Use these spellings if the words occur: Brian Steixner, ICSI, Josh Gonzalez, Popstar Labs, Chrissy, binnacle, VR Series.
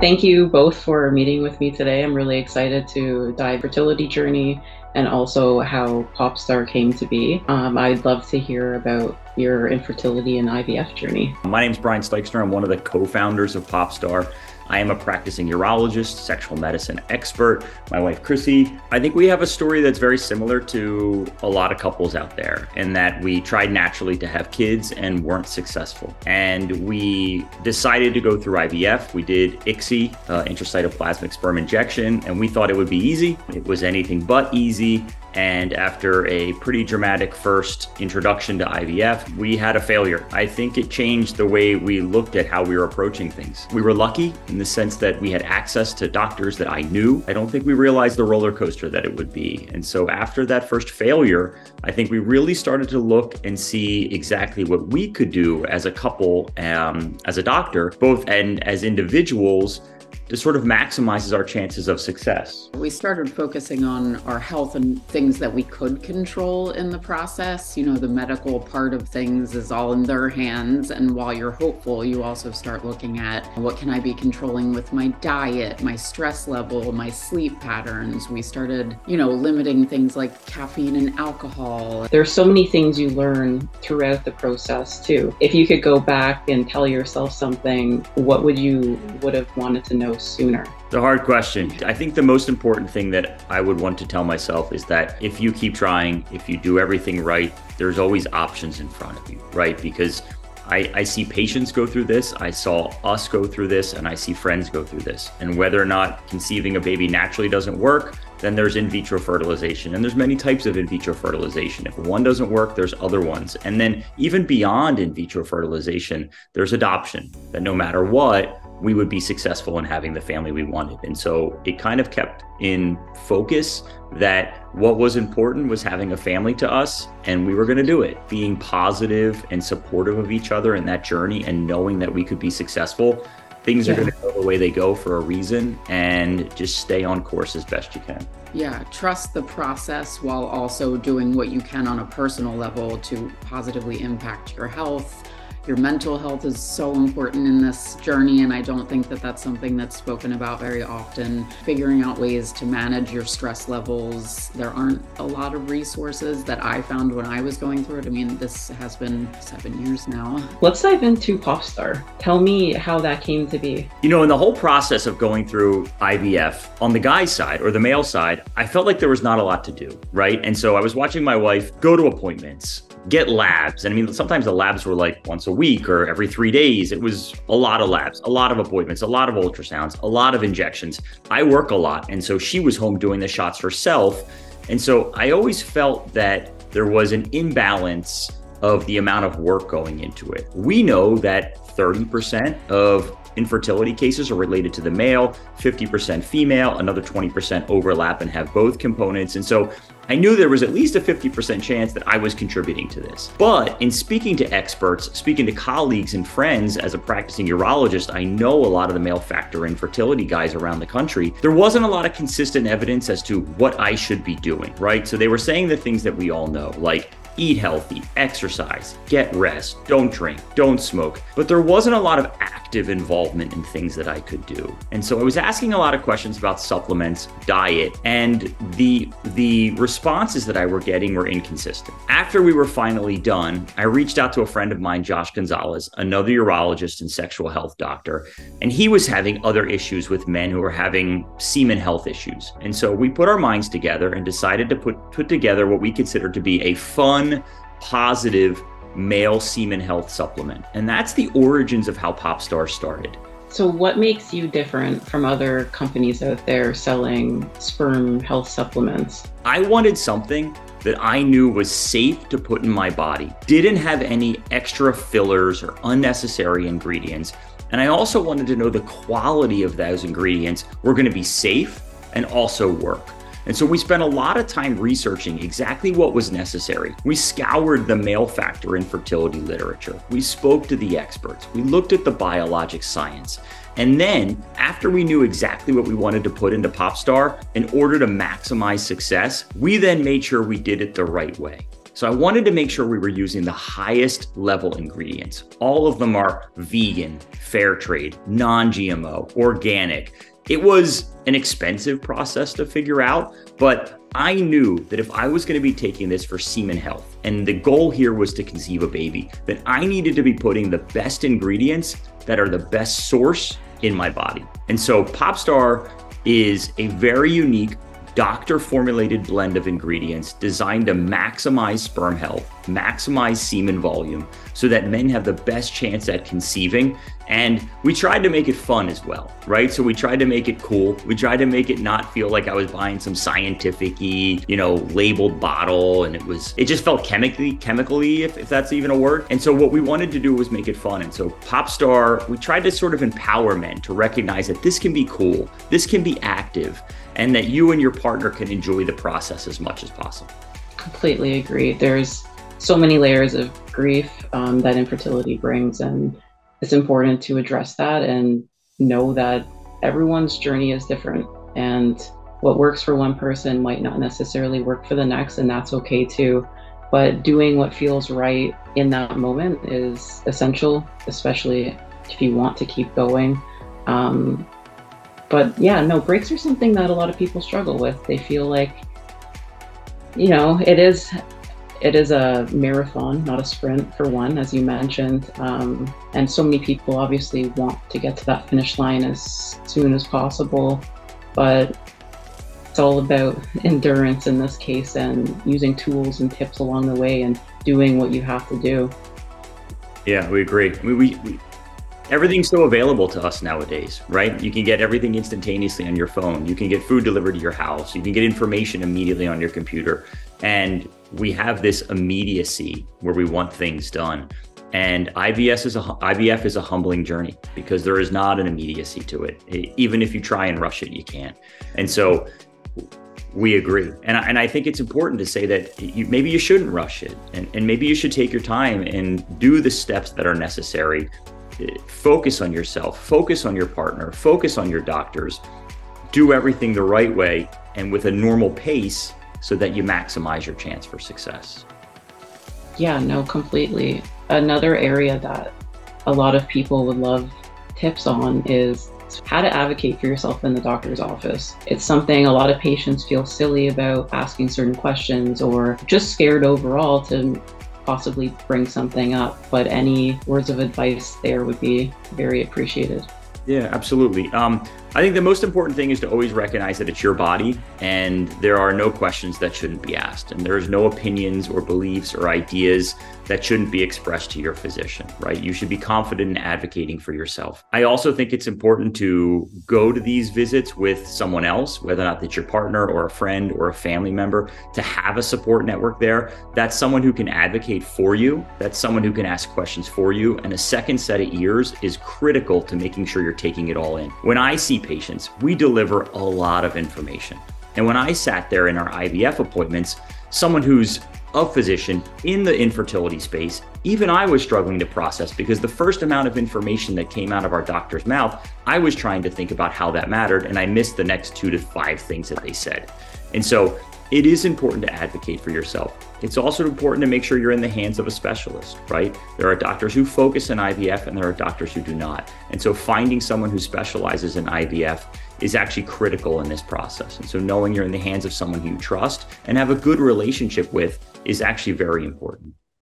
Thank you both for meeting with me today. I'm really excited to dive fertility journey and also how Popstar came to be. I'd love to hear about your infertility and IVF journey. My name is Brian Steixner. I'm one of the co-founders of Popstar. I am a practicing urologist, sexual medicine expert, my wife, Chrissy. I think we have a story that's very similar to a lot of couples out there in that we tried naturally to have kids and weren't successful. And we decided to go through IVF. We did ICSI, intracytoplasmic sperm injection, and we thought it would be easy. It was anything but easy. And after a pretty dramatic first introduction to IVF, we had a failure. I think it changed the way we looked at how we were approaching things. We were lucky in the sense that we had access to doctors that I knew. I don't think we realized the roller coaster that it would be. And so after that first failure, I think we really started to look and see exactly what we could do as a couple, as a doctor, both and as individuals, to sort of maximizes our chances of success. We started focusing on our health and things that we could control in the process. You know, the medical part of things is all in their hands. And while you're hopeful, you also start looking at what can I be controlling with my diet, my stress level, my sleep patterns. We started, you know, limiting things like caffeine and alcohol. There's so many things you learn throughout the process too. If you could go back and tell yourself something, what would have wanted to know sooner? The hard question. I think the most important thing that I would want to tell myself is that if you keep trying, if you do everything right, there's always options in front of you, right? Because I see patients go through this, I saw us go through this, and I see friends go through this. And whether or not conceiving a baby naturally doesn't work, then there's in vitro fertilization, and there's many types of in vitro fertilization. If one doesn't work, there's other ones. And then even beyond in vitro fertilization, there's adoption, that no matter what, we would be successful in having the family we wanted. And so it kind of kept in focus that what was important was having a family to us, and we were going to do it. Being positive and supportive of each other in that journey and knowing that we could be successful. Things are going to go the way they go for a reason, and just stay on course as best you can. Yeah, trust the process while also doing what you can on a personal level to positively impact your health. Your mental health is so important in this journey, and I don't think that that's something that's spoken about very often. Figuring out ways to manage your stress levels. There aren't a lot of resources that I found when I was going through it. I mean, this has been 7 years now. Let's dive into Popstar. Tell me how that came to be. You know, in the whole process of going through IVF, on the guy's side or the male side, I felt like there was not a lot to do, right? And so I was watching my wife go to appointments, get labs. And I mean, sometimes the labs were like once a week or every 3 days. It was a lot of labs, a lot of appointments, a lot of ultrasounds, a lot of injections. I work a lot. And so she was home doing the shots herself. And so I always felt that there was an imbalance of the amount of work going into it. We know that 30% of infertility cases are related to the male, 50% female, another 20% overlap and have both components. And so I knew there was at least a 50% chance that I was contributing to this. But in speaking to experts, speaking to colleagues and friends as a practicing urologist, I know a lot of the male factor infertility guys around the country, there wasn't a lot of consistent evidence as to what I should be doing, right? So they were saying the things that we all know, like eat healthy, exercise, get rest, don't drink, don't smoke. But there wasn't a lot of active involvement in things that I could do. And so I was asking a lot of questions about supplements, diet, and the responses that I were getting were inconsistent. After we were finally done, I reached out to a friend of mine, Josh Gonzalez, another urologist and sexual health doctor. And he was having other issues with men who were having semen health issues. And so we put our minds together and decided to put together what we consider to be a fun, positive male semen health supplement. And that's the origins of how Popstar started. So what makes you different from other companies out there selling sperm health supplements? I wanted something that I knew was safe to put in my body, didn't have any extra fillers or unnecessary ingredients. And I also wanted to know the quality of those ingredients were going to be safe and also work. And so we spent a lot of time researching exactly what was necessary. We scoured the male factor infertility literature. We spoke to the experts. We looked at the biologic science. And then after we knew exactly what we wanted to put into Popstar in order to maximize success, we then made sure we did it the right way. So I wanted to make sure we were using the highest level ingredients. All of them are vegan, fair trade, non-GMO, organic. It was an expensive process to figure out, but I knew that if I was going to be taking this for semen health, and the goal here was to conceive a baby, that I needed to be putting the best ingredients that are the best source in my body. And so Popstar is a very unique doctor-formulated blend of ingredients designed to maximize sperm health, maximize semen volume, so that men have the best chance at conceiving. And we tried to make it fun as well, right? So we tried to make it cool. We tried to make it not feel like I was buying some scientific-y, labeled bottle. And it just felt chemically, if that's even a word. And so what we wanted to do was make it fun. And so Popstar, we tried to sort of empower men to recognize that this can be cool, this can be active, and that you and your partner can enjoy the process as much as possible. Completely agree. There's so many layers of grief that infertility brings, and it's important to address that and know that everyone's journey is different, and what works for one person might not necessarily work for the next, and that's okay too. But doing what feels right in that moment is essential, especially if you want to keep going. But yeah, no, breaks are something that a lot of people struggle with. They feel like, it is a marathon, not a sprint, for one, as you mentioned. And so many people obviously want to get to that finish line as soon as possible, but it's all about endurance in this case, and using tools and tips along the way and doing what you have to do. Yeah, we agree. Everything's so available to us nowadays, right? You can get everything instantaneously on your phone. You can get food delivered to your house. You can get information immediately on your computer. And we have this immediacy where we want things done. And IVF is a humbling journey, because there is not an immediacy to it. Even if you try and rush it, you can't. And so we agree. And I think it's important to say that maybe you shouldn't rush it. And maybe you should take your time and do the steps that are necessary. Focus on yourself, focus on your partner, focus on your doctors, do everything the right way and with a normal pace so that you maximize your chance for success. Yeah, no, completely. Another area that a lot of people would love tips on is how to advocate for yourself in the doctor's office. It's something a lot of patients feel silly about asking certain questions, or just scared overall to possibly bring something up, but any words of advice there would be very appreciated. Yeah, absolutely. I think the most important thing is to always recognize that it's your body, and there are no questions that shouldn't be asked, and there's no opinions or beliefs or ideas that shouldn't be expressed to your physician, right? You should be confident in advocating for yourself. I also think it's important to go to these visits with someone else, whether or not that's your partner or a friend or a family member, to have a support network there. That's someone who can advocate for you. That's someone who can ask questions for you. And a second set of ears is critical to making sure you're taking it all in. When I see patients, we deliver a lot of information. And when I sat there in our IVF appointments, someone who's a physician in the infertility space, even I was struggling to process, because the first amount of information that came out of our doctor's mouth, I was trying to think about how that mattered, and I missed the next 2 to 5 things that they said. And so it is important to advocate for yourself. It's also important to make sure you're in the hands of a specialist, right? There are doctors who focus on IVF and there are doctors who do not. And so finding someone who specializes in IVF is actually critical in this process. And so knowing you're in the hands of someone who you trust and have a good relationship with is actually very important.